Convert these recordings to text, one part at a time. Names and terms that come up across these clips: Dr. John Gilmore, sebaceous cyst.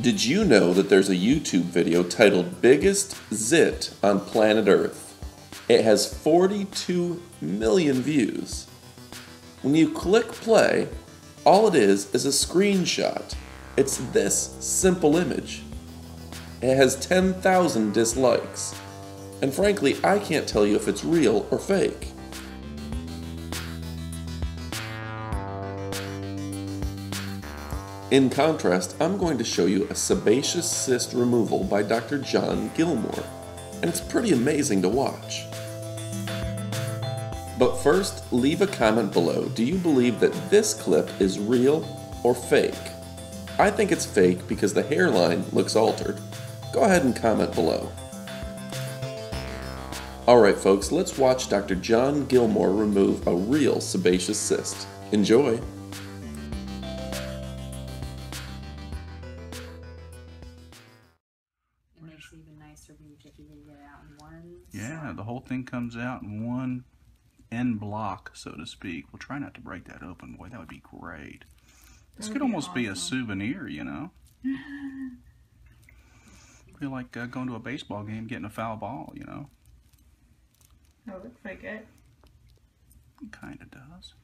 Did you know that there's a YouTube video titled Biggest Zit on Planet Earth? It has 42 million views. When you click play, all it is a screenshot. It's this simple image. It has 10,000 dislikes. And frankly, I can't tell you if it's real or fake. In contrast, I'm going to show you a sebaceous cyst removal by Dr. John Gilmore, and it's pretty amazing to watch. But first, leave a comment below. Do you believe that this clip is real or fake? I think it's fake because the hairline looks altered. Go ahead and comment below. Alright folks, let's watch Dr. John Gilmore remove a real sebaceous cyst. Enjoy! Even nicer when you just even get it out in one. Yeah, side. The whole thing comes out in one end block, so to speak. We'll try not to break that open. Boy, that would be great. This could almost awesome. Be a souvenir, you know? Feel like going to a baseball game, getting a foul ball, you know? That looks pretty good. It kind of does.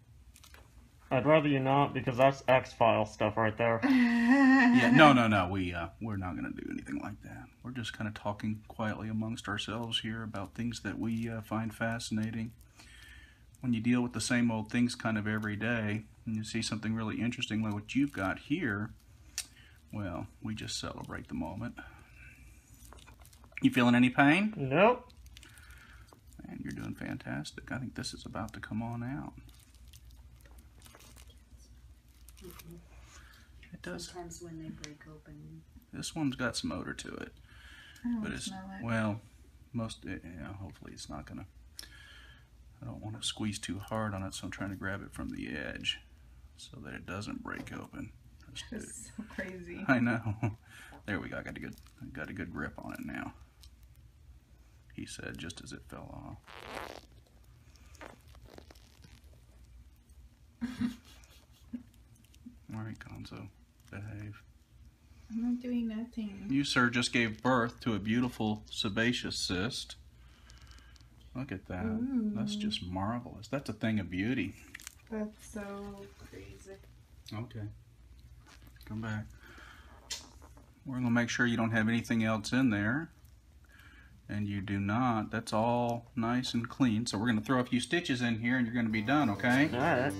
I'd rather you not, because that's X-File stuff right there. Yeah, no, we're not going to do anything like that. We're just kind of talking quietly amongst ourselves here about things that we find fascinating. When you deal with the same old things kind of every day, and you see something really interesting like what you've got here, well, we just celebrate the moment. You feeling any pain? Nope. Man, you're doing fantastic. I think this is about to come on out. It does. Sometimes when they break open. This one's got some odor to it, but it's well, most. Yeah, hopefully it's not gonna. I don't want to squeeze too hard on it, so I'm trying to grab it from the edge, so that it doesn't break open. That's so crazy. I know. There we go. I got a good grip on it now. He said just as it fell off. Alright, Gonzo, behave. I'm not doing nothing. You, sir, just gave birth to a beautiful sebaceous cyst. Look at that. Ooh. That's just marvelous. That's a thing of beauty. That's so crazy. Okay. Come back. We're going to make sure you don't have anything else in there. And you do not. That's all nice and clean. So we're going to throw a few stitches in here and you're going to be done, okay? Alright.